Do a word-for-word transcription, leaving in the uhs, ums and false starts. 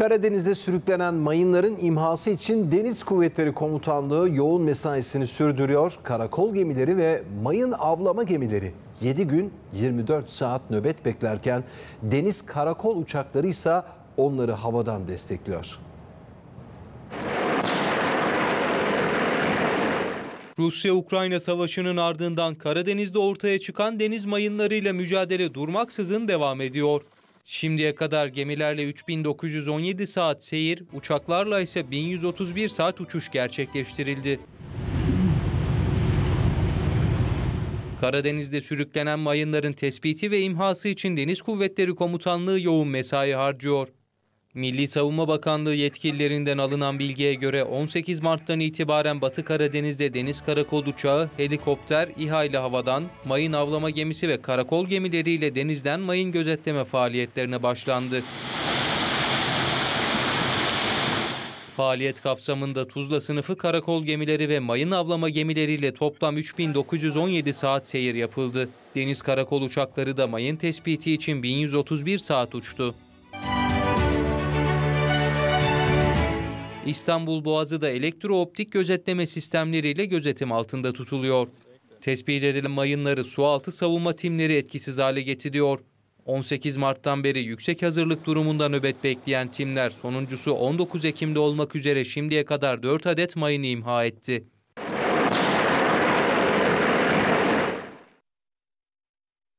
Karadeniz'de sürüklenen mayınların imhası için Deniz Kuvvetleri Komutanlığı yoğun mesaisini sürdürüyor. Karakol gemileri ve mayın avlama gemileri yedi gün yirmi dört saat nöbet beklerken deniz karakol uçakları ise onları havadan destekliyor. Rusya-Ukrayna savaşının ardından Karadeniz'de ortaya çıkan deniz mayınlarıyla mücadele durmaksızın devam ediyor. Şimdiye kadar gemilerle üç bin dokuz yüz on yedi saat seyir, uçaklarla ise bin yüz otuz bir saat uçuş gerçekleştirildi. Karadeniz'de sürüklenen mayınların tespiti ve imhası için Deniz Kuvvetleri Komutanlığı yoğun mesai harcıyor. Milli Savunma Bakanlığı yetkililerinden alınan bilgiye göre on sekiz Mart'tan itibaren Batı Karadeniz'de deniz karakol uçağı, helikopter, İHA ile havadan, mayın avlama gemisi ve karakol gemileriyle denizden mayın gözetleme faaliyetlerine başlandı. Faaliyet kapsamında Tuzla sınıfı karakol gemileri ve mayın avlama gemileriyle toplam üç bin dokuz yüz on yedi saat seyir yapıldı. Deniz karakol uçakları da mayın tespiti için bin yüz otuz bir saat uçtu. İstanbul Boğazı da elektrooptik gözetleme sistemleriyle gözetim altında tutuluyor. Tespit edilen mayınları sualtı savunma timleri etkisiz hale getiriyor. on sekiz Mart'tan beri yüksek hazırlık durumunda nöbet bekleyen timler sonuncusu on dokuz Ekim'de olmak üzere şimdiye kadar dört adet mayını imha etti.